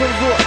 Кензо.